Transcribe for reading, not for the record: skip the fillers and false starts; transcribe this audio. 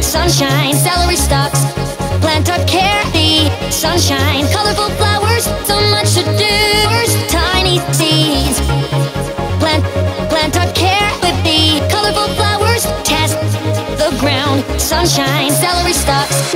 sunshine, celery stalks. Plant our candy, sunshine, colorful flowers, so much to do. Tiny seeds, plant our candy, colorful flowers, test the ground, sunshine, celery stalks.